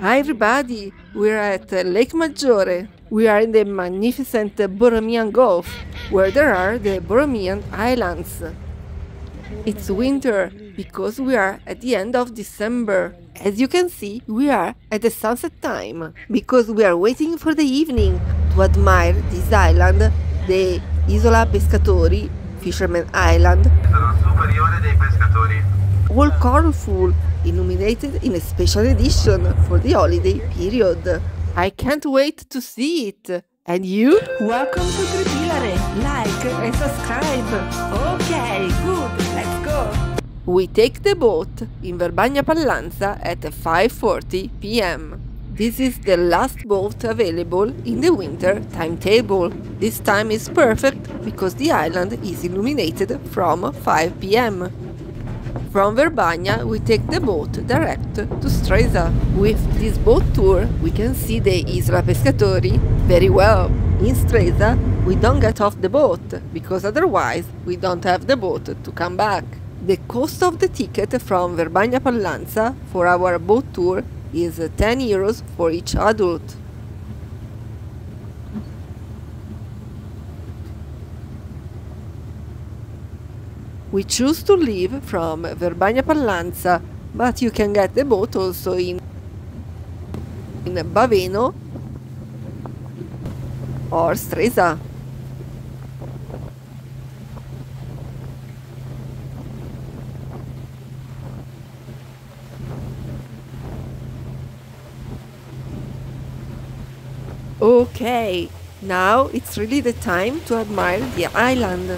Hi everybody, we're at Lake Maggiore. We are in the magnificent Borromean Gulf, where there are the Borromean Islands. It's winter, because we are at the end of December. As you can see, we are at the sunset time, because we are waiting for the evening to admire this island, the Isola Pescatori, Fisherman Island. Isola Superiore dei Pescatori. All colorful, illuminated in a special edition for the holiday period. I can't wait to see it! And you? Welcome to Tripilare! Like and subscribe! Okay, good, let's go! We take the boat in Verbania Pallanza at 5:40 p.m. This is the last boat available in the winter timetable. This time is perfect because the island is illuminated from 5 p.m. From Verbania, we take the boat direct to Stresa. With this boat tour, we can see the Isola Pescatori very well. In Stresa, we don't get off the boat, because otherwise we don't have the boat to come back. The cost of the ticket from Verbania Pallanza for our boat tour is 10 euros for each adult. We choose to leave from Verbania Pallanza, but you can get the boat also in Baveno or Stresa. Okay, now it's really the time to admire the island.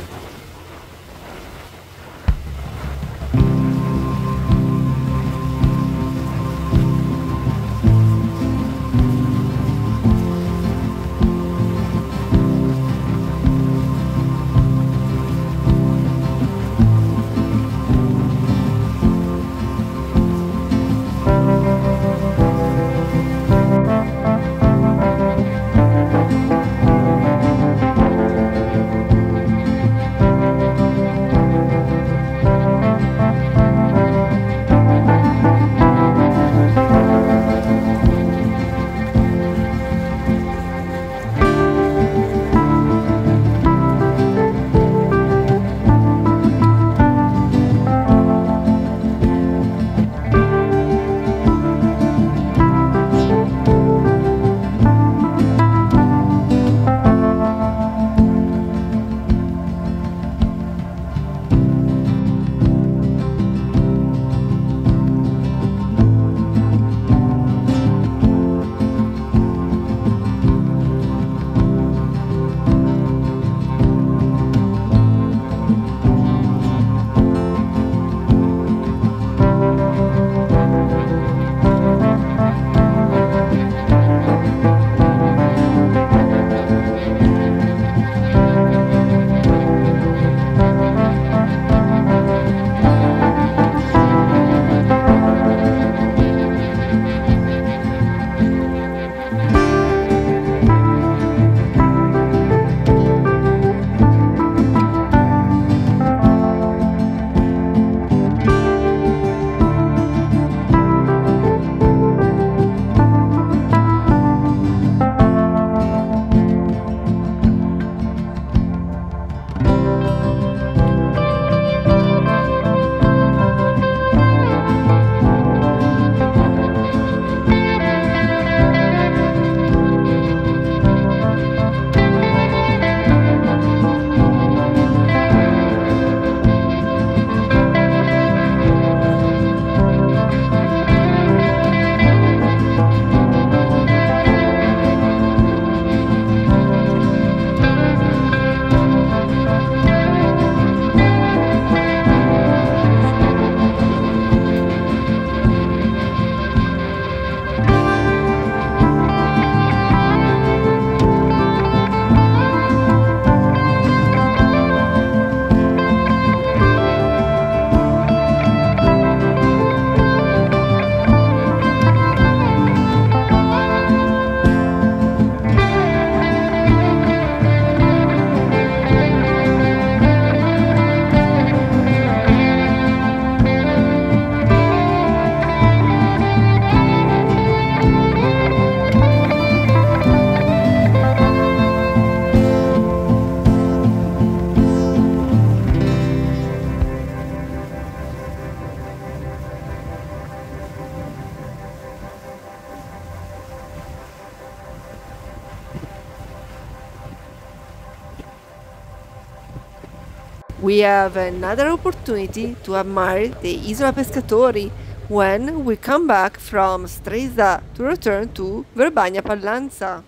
We have another opportunity to admire the Isola Pescatori when we come back from Stresa to return to Verbania Pallanza.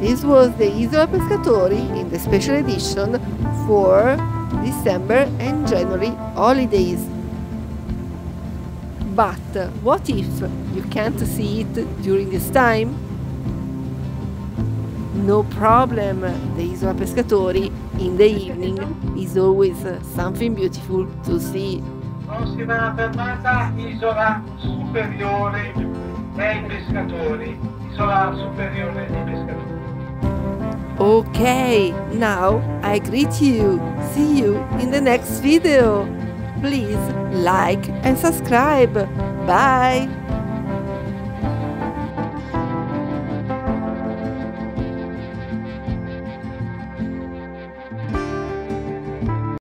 This was the Isola Pescatori in the special edition for December and January holidays. But what if you can't see it during this time? No problem, the Isola Pescatori in the evening is always something beautiful to see. Prossima fermata, Isola Superiore dei Pescatori. Isola Superiore dei Pescatori. Okay, now I greet you. See you in the next video. Please like and subscribe. Bye.